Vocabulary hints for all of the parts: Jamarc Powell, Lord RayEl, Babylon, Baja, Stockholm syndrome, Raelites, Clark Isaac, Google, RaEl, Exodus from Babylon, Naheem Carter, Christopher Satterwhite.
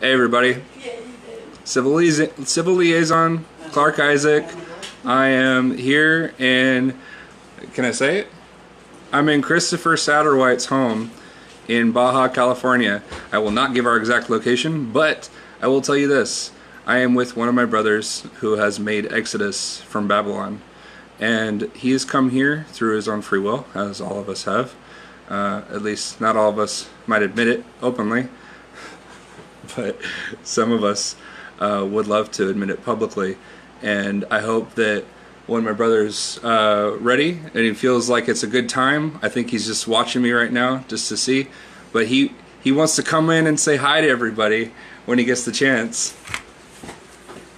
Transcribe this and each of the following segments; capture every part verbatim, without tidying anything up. Hey everybody, Civil Liaison, Civil Liaison, Clark Isaac. I am here in, can I say it? I'm in Christopher Satterwhite's home in Baja, California. I will not give our exact location, but I will tell you this. I am with one of my brothers who has made Exodus from Babylon. And he has come here through his own free will, as all of us have. Uh, at least not all of us might admit it openly. But some of us uh, would love to admit it publicly, and I hope that when my brother's uh, ready and he feels like it's a good time, I think he's just watching me right now just to see, but he he wants to come in and say hi to everybody when he gets the chance.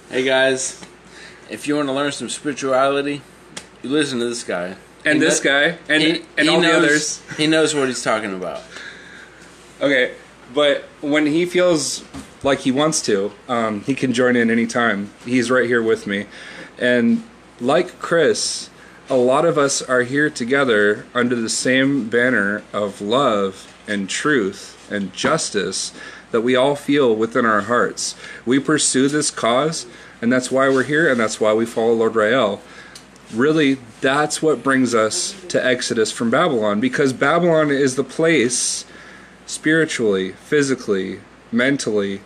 Hey guys, if you want to learn some spirituality, you listen to this guy. And he this guy, and, he, and all knows, the others. He knows what he's talking about. Okay. But when he feels like he wants to, um, he can join in anytime. He's right here with me. And like Chris, a lot of us are here together under the same banner of love and truth and justice that we all feel within our hearts. We pursue this cause, and that's why we're here, and that's why we follow Lord RayEl. Really, that's what brings us to Exodus from Babylon, because Babylon is the place spiritually, physically, mentally,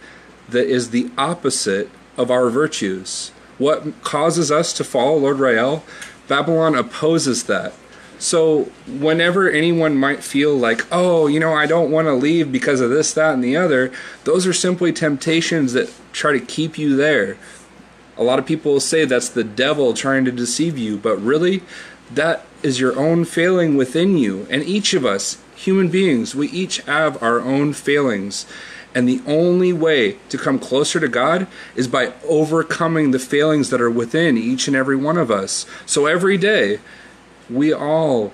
that is the opposite of our virtues. What causes us to follow Lord RayEl? Babylon opposes that. So whenever anyone might feel like, oh, you know, I don't want to leave because of this, that, and the other, those are simply temptations that try to keep you there. A lot of people say that's the devil trying to deceive you, but really, that is your own failing within you. And each of us, human beings, we each have our own failings, and the only way to come closer to God is by overcoming the failings that are within each and every one of us. So every day, we all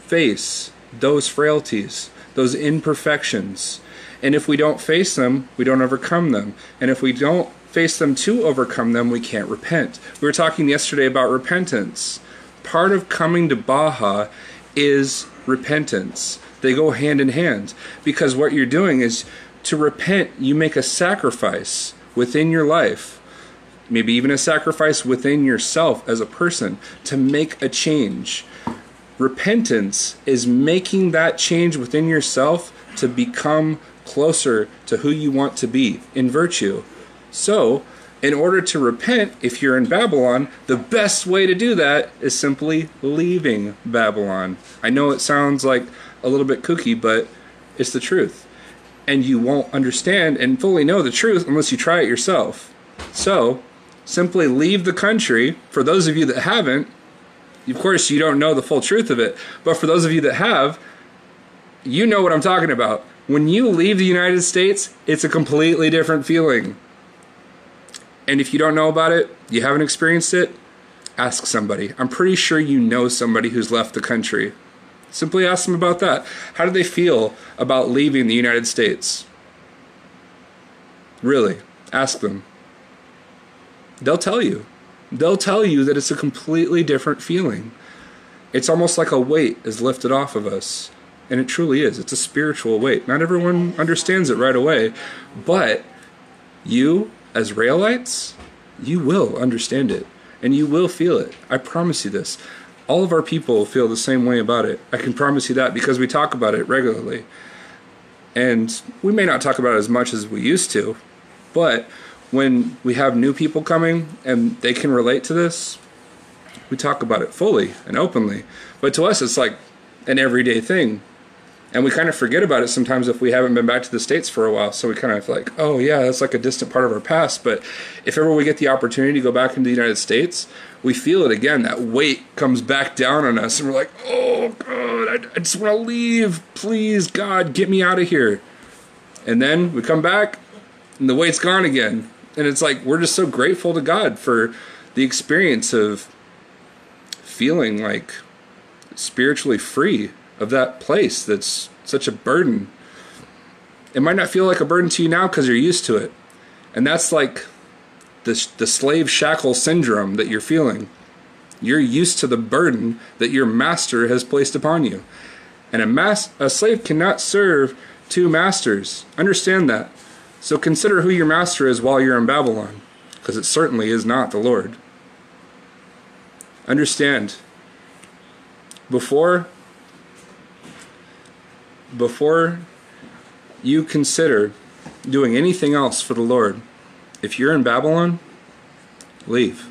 face those frailties, those imperfections, and if we don't face them, we don't overcome them, and if we don't face them to overcome them, we can't repent. We were talking yesterday about repentance. Part of coming to Baja is repentance. They go hand in hand, because what you're doing is, to repent, you make a sacrifice within your life, maybe even a sacrifice within yourself as a person, to make a change. Repentance is making that change within yourself to become closer to who you want to be in virtue. So in order to repent, if you're in Babylon, the best way to do that is simply leaving Babylon. I know it sounds like a little bit kooky, but it's the truth. And you won't understand and fully know the truth unless you try it yourself. So simply leave the country. For those of you that haven't, of course you don't know the full truth of it, but for those of you that have, you know what I'm talking about. When you leave the United States, it's a completely different feeling. And if you don't know about it, you haven't experienced it, ask somebody. I'm pretty sure you know somebody who's left the country. Simply ask them about that. How do they feel about leaving the United States? Really, ask them. They'll tell you. They'll tell you that it's a completely different feeling. It's almost like a weight is lifted off of us. And it truly is. It's a spiritual weight. Not everyone understands it right away, but you, as Raelites, you will understand it, and you will feel it. I promise you this. All of our people feel the same way about it. I can promise you that, because we talk about it regularly. And we may not talk about it as much as we used to, but when we have new people coming and they can relate to this, we talk about it fully and openly. But to us, it's like an everyday thing. And we kind of forget about it sometimes if we haven't been back to the States for a while. So we kind of like, oh yeah, that's like a distant part of our past. But if ever we get the opportunity to go back into the United States, we feel it again. That weight comes back down on us. And we're like, oh God, I just want to leave. Please, God, get me out of here. And then we come back and the weight's gone again. And it's like, we're just so grateful to God for the experience of feeling like spiritually free of that place that's such a burden. It might not feel like a burden to you now because you're used to it. And that's like the, the slave shackle syndrome that you're feeling. You're used to the burden that your master has placed upon you. And a, mas a slave cannot serve two masters. Understand that. So consider who your master is while you're in Babylon, because it certainly is not the Lord. Understand, before, before you consider doing anything else for the Lord, if you're in Babylon, leave.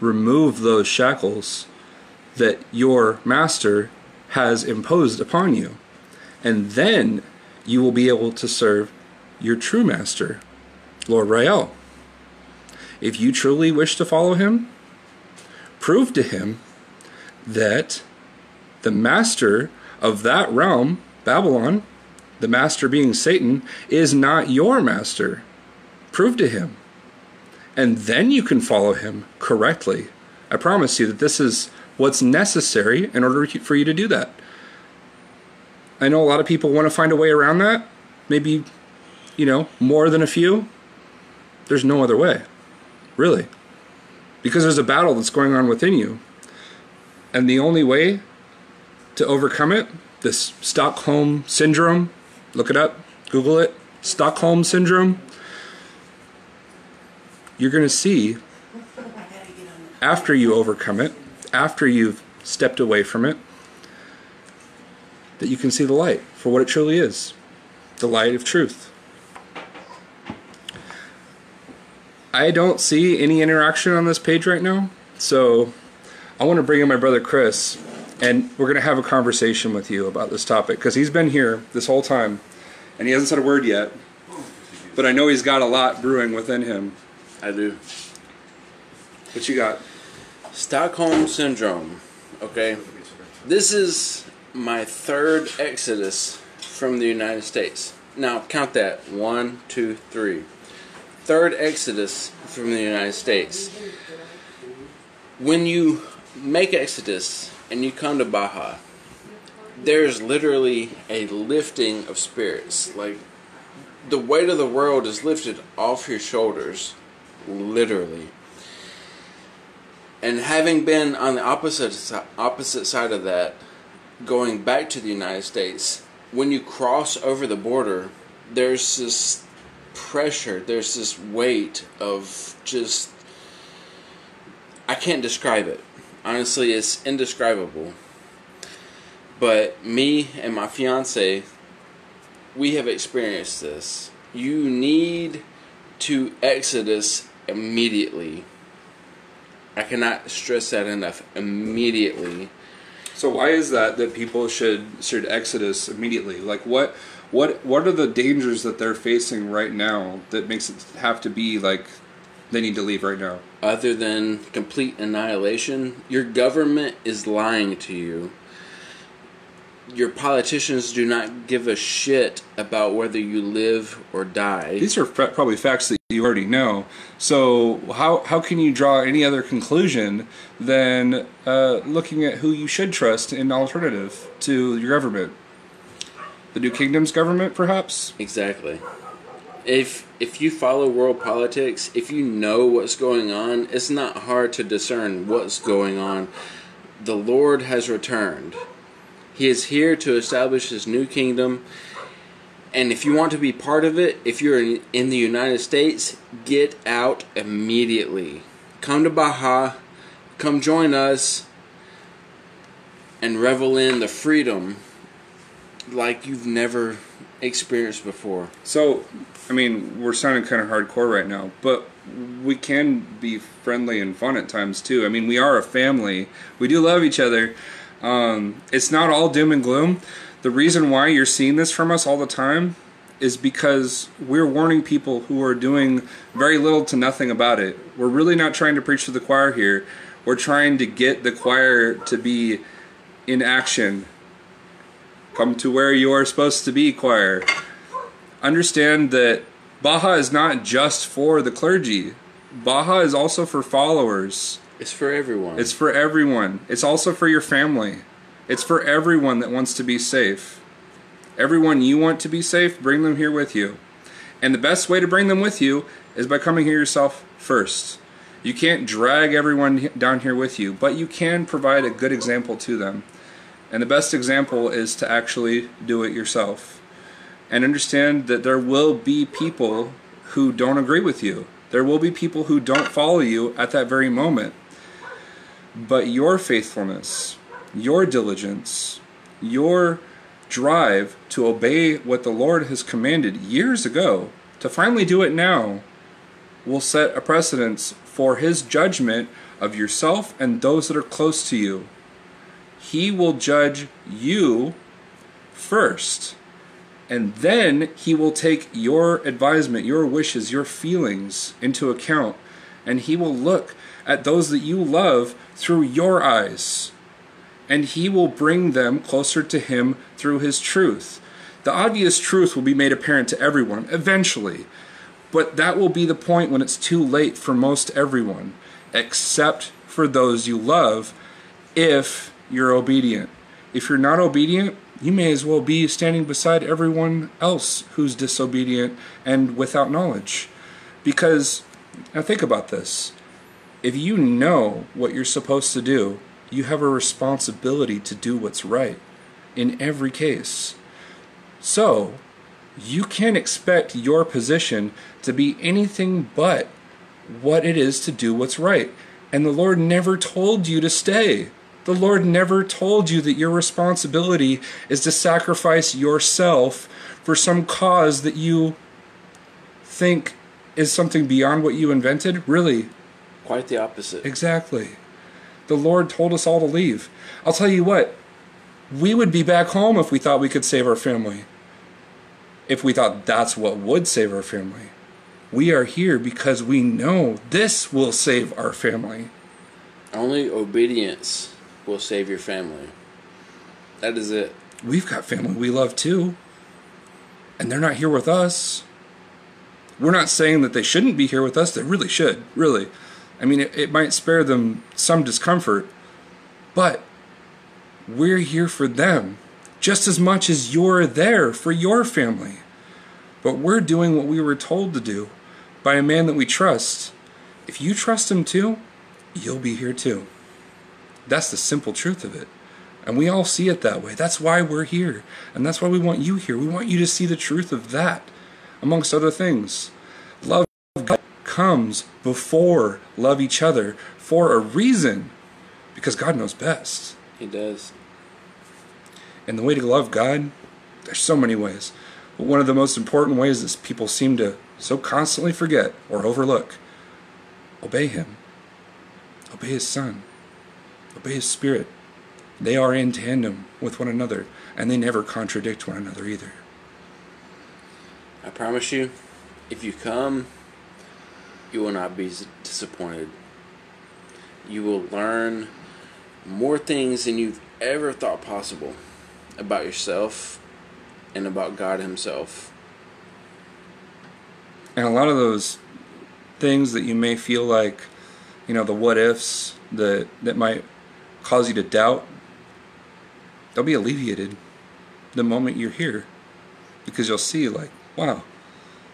Remove those shackles that your master has imposed upon you, and then you will be able to serve your true master, Lord RayEl. If you truly wish to follow him, prove to him that the master of that realm, Babylon, the master being Satan, is not your master. Prove to him, and then you can follow him correctly. I promise you that this is what's necessary in order for you to do that. I know a lot of people want to find a way around that. Maybe, you know, more than a few. There's no other way, really. Because there's a battle that's going on within you. And the only way to overcome it, this Stockholm syndrome, look it up, Google it, Stockholm syndrome, you're going to see after you overcome it, after you've stepped away from it, that you can see the light for what it truly is, the light of truth. I don't see any interaction on this page right now, so I want to bring in my brother Chris, and we're going to have a conversation with you about this topic, because he's been here this whole time, and he hasn't said a word yet, but I know he's got a lot brewing within him. I do. What you got? Stockholm syndrome. Okay. This is my third exodus from the United States. Now count that. One, two, three. Third exodus from the United States. When you make exodus and you come to Baja, there's literally a lifting of spirits. Like, the weight of the world is lifted off your shoulders, literally. And having been on the opposite opposite side of that, going back to the United States, when you cross over the border, there's this pressure, there's this weight of just, I can't describe it. Honestly, it's indescribable. But me and my fiance, we have experienced this. You need to exodus immediately. I cannot stress that enough. Immediately. So why is that that people should should exodus immediately? Like, what what what are the dangers that they're facing right now that makes it have to be like they need to leave right now? Other than complete annihilation, your government is lying to you. Your politicians do not give a shit about whether you live or die. These are fa- probably facts that you already know. So how how can you draw any other conclusion than uh, looking at who you should trust in alternative to your government? The New Kingdom's government, perhaps? Exactly. If if you follow world politics, if you know what's going on, it's not hard to discern what's going on. The Lord has returned. He is here to establish his new kingdom. And if you want to be part of it, if you're in the United States, get out immediately. Come to Baja, come join us, and revel in the freedom like you've never experienced before. So, I mean, we're sounding kind of hardcore right now, but we can be friendly and fun at times too. I mean, we are a family. We do love each other. Um, it's not all doom and gloom. The reason why you're seeing this from us all the time is because we're warning people who are doing very little to nothing about it. We're really not trying to preach to the choir here. We're trying to get the choir to be in action. Come to where you are supposed to be, choir. Understand that Baja is not just for the clergy. Baja is also for followers. It's for everyone. It's for everyone. It's also for your family. It's for everyone that wants to be safe. Everyone you want to be safe, bring them here with you. And the best way to bring them with you is by coming here yourself first. You can't drag everyone down here with you, but you can provide a good example to them. And the best example is to actually do it yourself. and understand that there will be people who don't agree with you. There will be people who don't follow you at that very moment. But your faithfulness, your diligence, your drive to obey what the Lord has commanded years ago, to finally do it now, will set a precedence for His judgment of yourself and those that are close to you. He will judge you first, and then He will take your advisement, your wishes, your feelings into account, and He will look at those that you love through your eyes, and He will bring them closer to Him through His truth. The obvious truth will be made apparent to everyone eventually, but that will be the point when it's too late for most everyone, except for those you love, if you're obedient. If you're not obedient, you may as well be standing beside everyone else who's disobedient and without knowledge. Because, now think about this. If you know what you're supposed to do, you have a responsibility to do what's right in every case. So, you can't expect your position to be anything but what it is to do what's right. And the Lord never told you to stay. The Lord never told you that your responsibility is to sacrifice yourself for some cause that you think is something beyond what you invented. Really? Quite the opposite. Exactly. The Lord told us all to leave. I'll tell you what, we would be back home if we thought we could save our family. If we thought that's what would save our family. We are here because we know this will save our family. Only obedience will save your family. That is it. We've got family we love too, and they're not here with us. We're not saying that they shouldn't be here with us. They really should, really. I mean, it, it might spare them some discomfort, but we're here for them just as much as you're there for your family. But we're doing what we were told to do by a man that we trust. If you trust him too, you'll be here too. That's the simple truth of it. And we all see it that way. That's why we're here. And that's why we want you here. We want you to see the truth of that, amongst other things. Love God comes before love each other for a reason, because God knows best. He does. And the way to love God, there's so many ways. But one of the most important ways that people seem to so constantly forget or overlook: obey Him. Obey His Son. Obey His Spirit. They are in tandem with one another, and they never contradict one another either. I promise you, if you come, you will not be disappointed. You will learn more things than you've ever thought possible about yourself and about God Himself. And a lot of those things that you may feel like, you know, the what ifs that, that might cause you to doubt, they'll be alleviated the moment you're here. Because you'll see, like, wow,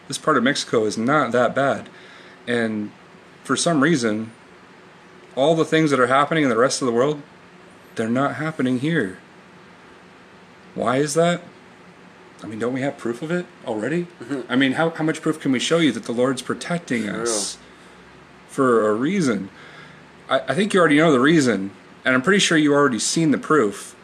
this part of Mexico is not that bad. And for some reason, all the things that are happening in the rest of the world, they're not happening here. Why is that? I mean, don't we have proof of it already? Mm-hmm. I mean, how, how much proof can we show you that the Lord's protecting for us? Real. For a reason. I, I think you already know the reason, and I'm pretty sure you've already seen the proof.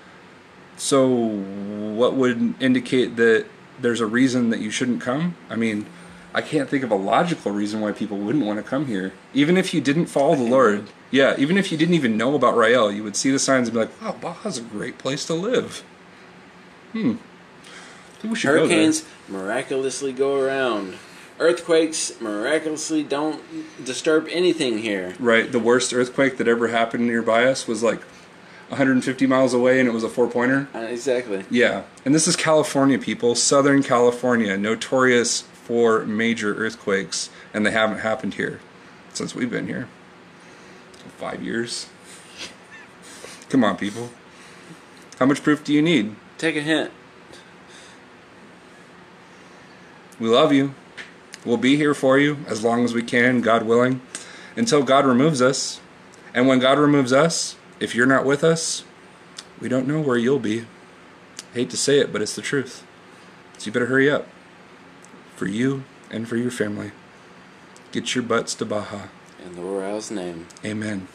So what would indicate that there's a reason that you shouldn't come? I mean, I can't think of a logical reason why people wouldn't want to come here. Even if you didn't follow the Lord, yeah, even if you didn't even know about RayEl, you would see the signs and be like, wow, Baja's a great place to live. Hmm. We should Hurricanes go there. Miraculously go around. Earthquakes miraculously don't disturb anything here. Right. The worst earthquake that ever happened nearby us was like one hundred fifty miles away, and it was a four-pointer. Uh, exactly. Yeah. And this is California, people. Southern California, notorious for major earthquakes, and they haven't happened here since we've been here. Five years. Come on, people. How much proof do you need? Take a hint. We love you. We'll be here for you as long as we can, God willing, until God removes us. And when God removes us, if you're not with us, we don't know where you'll be. I hate to say it, but it's the truth. So you better hurry up. For you and for your family. Get your butts to Baja. In the Lord RayEl's name. Amen.